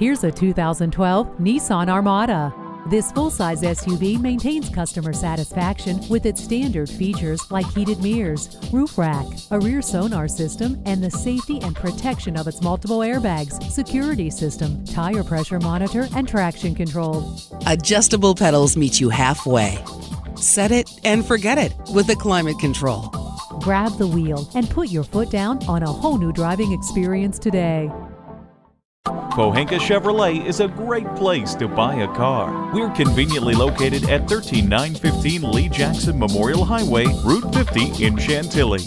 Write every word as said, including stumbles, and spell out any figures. Here's a two thousand twelve Nissan Armada. This full-size S U V maintains customer satisfaction with its standard features like heated mirrors, roof rack, a rear sonar system, and the safety and protection of its multiple airbags, security system, tire pressure monitor, and traction control. Adjustable pedals meet you halfway. Set it and forget it with the climate control. Grab the wheel and put your foot down on a whole new driving experience today. Pohanka Chevrolet is a great place to buy a car. We're conveniently located at one three nine one five Lee Jackson Memorial Highway, Route fifty in Chantilly.